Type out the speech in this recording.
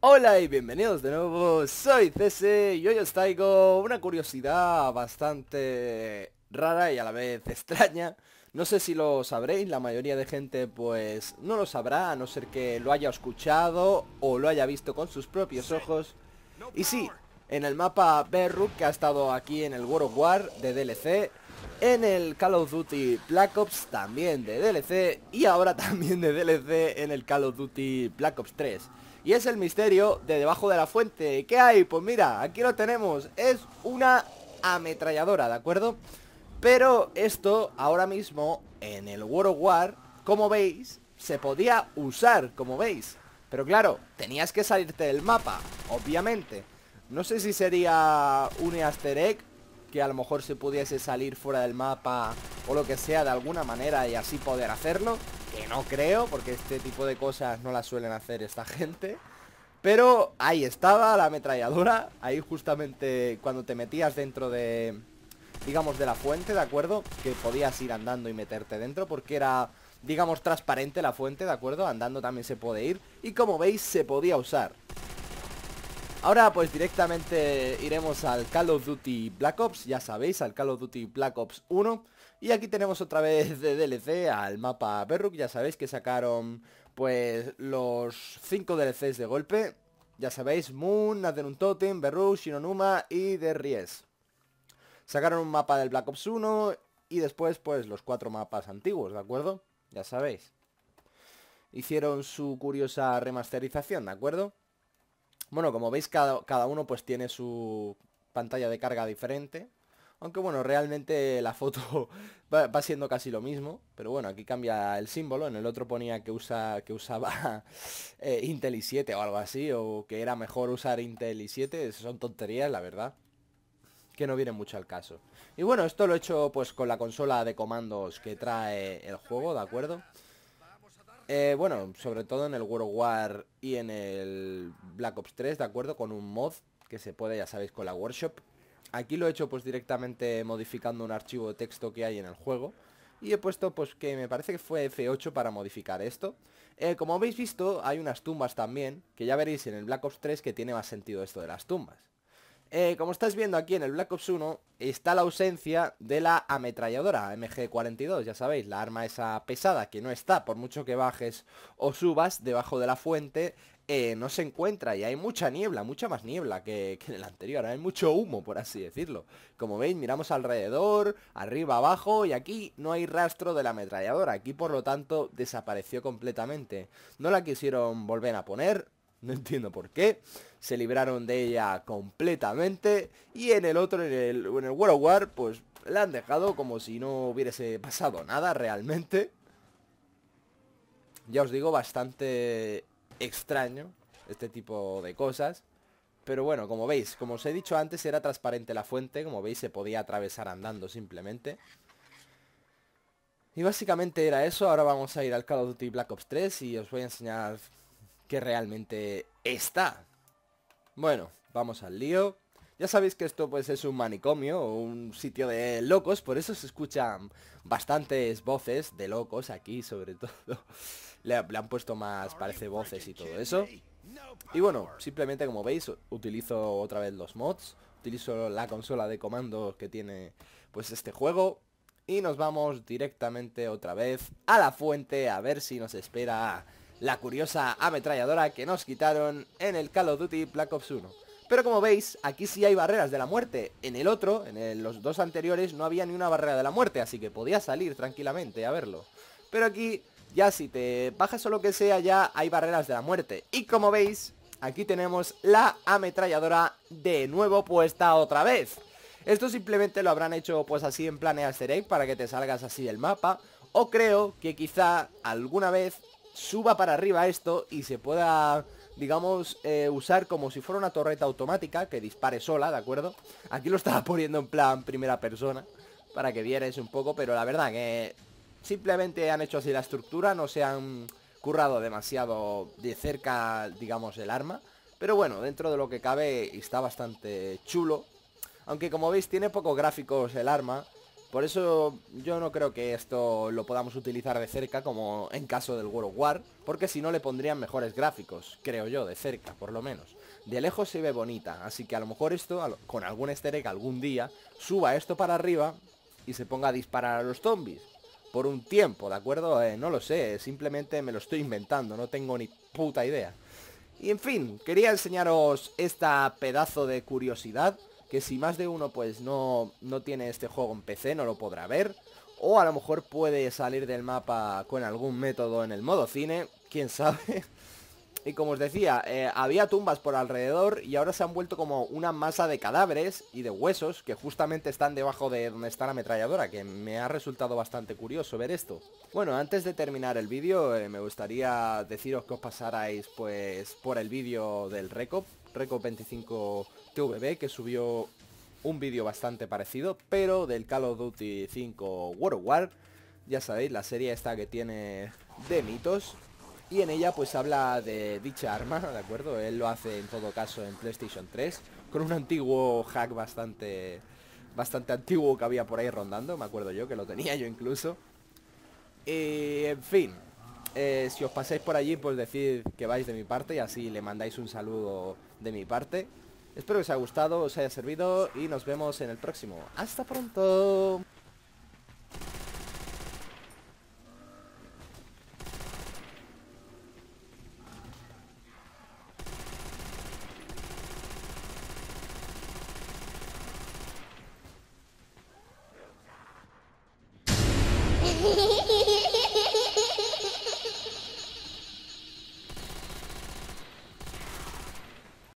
Hola y bienvenidos de nuevo, soy Cese y hoy os traigo una curiosidad bastante rara y a la vez extraña. No sé si lo sabréis, la mayoría de gente pues no lo sabrá, a no ser que lo haya escuchado o lo haya visto con sus propios ojos. Y sí, en el mapa Verruckt, que ha estado aquí en el World of War de DLC, en el Call of Duty Black Ops también de DLC y ahora también de DLC en el Call of Duty Black Ops 3. Y es el misterio de debajo de la fuente. ¿Qué hay? Pues mira, aquí lo tenemos. Es una ametralladora, ¿de acuerdo? Pero esto, ahora mismo, en el World of War, como veis, se podía usar, como veis. Pero claro, tenías que salirte del mapa, obviamente. No sé si sería un easter egg, que a lo mejor se pudiese salir fuera del mapa o lo que sea de alguna manera y así poder hacerlo. Que no creo, porque este tipo de cosas no las suelen hacer esta gente. Pero ahí estaba la ametralladora, ahí justamente cuando te metías dentro de, digamos, de la fuente, ¿de acuerdo? Que podías ir andando y meterte dentro porque era, digamos, transparente la fuente, ¿de acuerdo? Andando también se puede ir y como veis se podía usar. Ahora pues directamente iremos al Call of Duty Black Ops, ya sabéis, al Call of Duty Black Ops 1. Y aquí tenemos otra vez de DLC al mapa Verruckt, ya sabéis que sacaron pues los 5 DLCs de golpe. Ya sabéis, Moon, Intel i7, Verruckt, Shinonuma y The Ries. Sacaron un mapa del Black Ops 1 y después pues los 4 mapas antiguos, ¿de acuerdo? Ya sabéis. Hicieron su curiosa remasterización, ¿de acuerdo? Bueno, como veis cada uno pues tiene su pantalla de carga diferente. Aunque bueno, realmente la foto va siendo casi lo mismo. Pero bueno, aquí cambia el símbolo. En el otro ponía que usaba Intel i7 o algo así. O que era mejor usar Intel i7. Esas son tonterías, la verdad, que no vienen mucho al caso. Y bueno, esto lo he hecho pues con la consola de comandos que trae el juego, ¿de acuerdo? Bueno, sobre todo en el World of War y en el Black Ops 3, ¿de acuerdo? Con un mod que se puede, ya sabéis, con la Workshop. Aquí lo he hecho pues directamente modificando un archivo de texto que hay en el juego. Y he puesto pues que me parece que fue F8 para modificar esto. Como habéis visto, hay unas tumbas también, que ya veréis en el Black Ops 3 que tiene más sentido esto de las tumbas. Como estáis viendo aquí en el Black Ops 1, está la ausencia de la ametralladora MG42, ya sabéis, la arma esa pesada que no está, por mucho que bajes o subas debajo de la fuente, no se encuentra y hay mucha niebla, mucha más niebla que en el anterior, hay mucho humo, por así decirlo. Como veis, miramos alrededor, arriba, abajo y aquí no hay rastro de la ametralladora, aquí por lo tanto desapareció completamente. No la quisieron volver a poner. No entiendo por qué. Se libraron de ella completamente. Y en el otro, en el World of War, pues la han dejado como si no hubiese pasado nada realmente. Ya os digo, bastante extraño este tipo de cosas. Pero bueno, como veis, como os he dicho antes, era transparente la fuente. Como veis, se podía atravesar andando simplemente. Y básicamente era eso. Ahora vamos a ir al Call of Duty Black Ops 3 y os voy a enseñar que realmente está. Bueno, vamos al lío. Ya sabéis que esto pues es un manicomio o un sitio de locos, por eso se escuchan bastantes voces de locos aquí, sobre todo. Le han puesto más, parece, voces y todo eso. Y bueno, simplemente como veis, utilizo otra vez los mods, utilizo la consola de comando que tiene pues este juego. Y nos vamos directamente otra vez a la fuente a ver si nos espera la curiosa ametralladora que nos quitaron en el Call of Duty Black Ops 1. Pero como veis, aquí sí hay barreras de la muerte. En el otro, los dos anteriores, no había ni una barrera de la muerte, así que podías salir tranquilamente a verlo. Pero aquí, ya si te bajas o lo que sea, ya hay barreras de la muerte. Y como veis, aquí tenemos la ametralladora de nuevo puesta otra vez. Esto simplemente lo habrán hecho pues así en plan easter egg para que te salgas así del mapa. O creo que quizá alguna vez suba para arriba esto y se pueda, digamos, usar como si fuera una torreta automática que dispare sola, ¿de acuerdo? Aquí lo estaba poniendo en plan primera persona para que vierais un poco, pero la verdad que simplemente han hecho así la estructura, no se han currado demasiado de cerca, digamos, el arma. Pero bueno, dentro de lo que cabe está bastante chulo, aunque como veis tiene pocos gráficos el arma. Por eso yo no creo que esto lo podamos utilizar de cerca como en caso del World of War, porque si no le pondrían mejores gráficos, creo yo, de cerca por lo menos. De lejos se ve bonita, así que a lo mejor esto, con algún easter egg algún día, suba esto para arriba y se ponga a disparar a los zombies. Por un tiempo, ¿de acuerdo? No lo sé, simplemente me lo estoy inventando, no tengo ni puta idea. Y en fin, quería enseñaros esta pedazo de curiosidad, que si más de uno pues no tiene este juego en PC, no lo podrá ver. O a lo mejor puede salir del mapa con algún método en el modo cine, quién sabe. Y como os decía, había tumbas por alrededor y ahora se han vuelto como una masa de cadáveres y de huesos que justamente están debajo de donde está la ametralladora, que me ha resultado bastante curioso ver esto. Bueno, antes de terminar el vídeo, me gustaría deciros que os pasarais pues por el vídeo del Reco 25 TVB, que subió un vídeo bastante parecido, pero del Call of Duty 5 World War. Ya sabéis, la serie esta que tiene de mitos. Y en ella pues habla de dicha arma, ¿de acuerdo? Él lo hace en todo caso en PlayStation 3, con un antiguo hack bastante antiguo que había por ahí rondando, me acuerdo yo, que lo tenía yo incluso. Y en fin, si os pasáis por allí pues decid que vais de mi parte y así le mandáis un saludo de mi parte. Espero que os haya gustado, os haya servido y nos vemos en el próximo. ¡Hasta pronto! Hehehe